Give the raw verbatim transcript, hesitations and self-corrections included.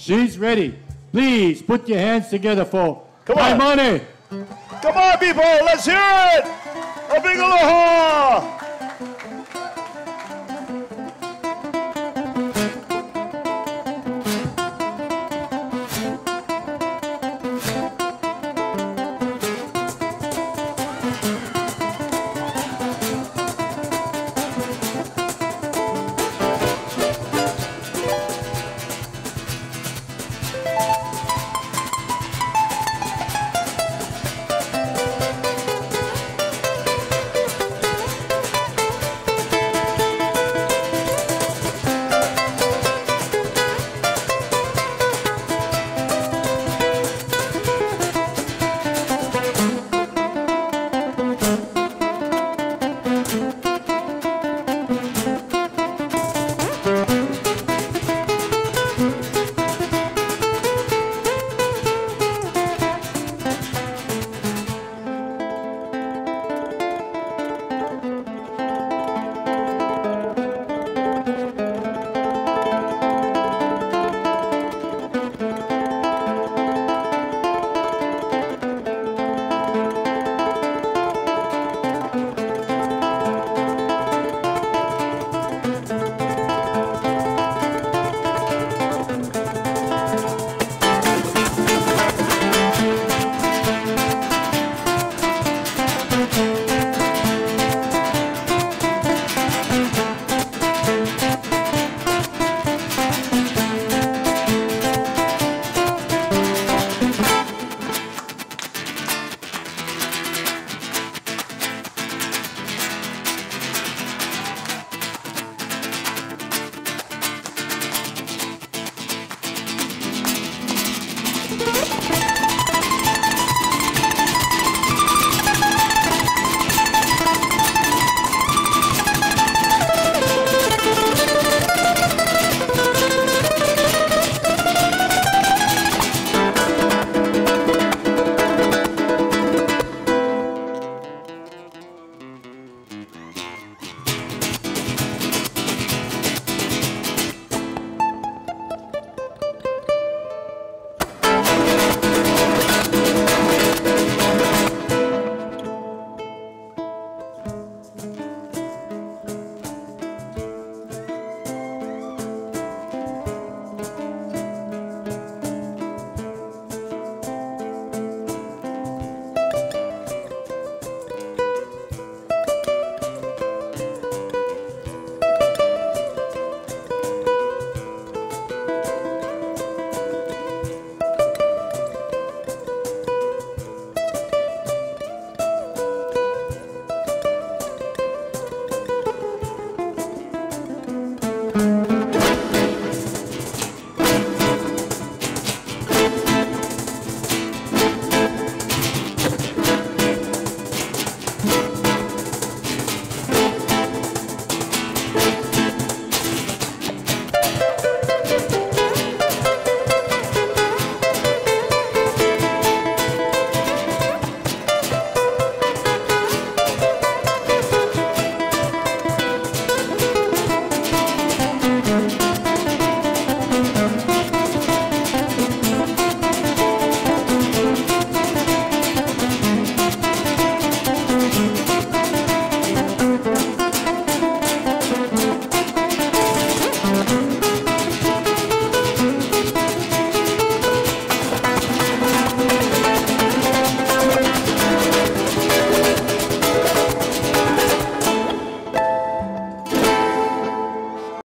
She's ready. Please put your hands together for Come on. Imani. Come on, people. Let's hear it. A big aloha.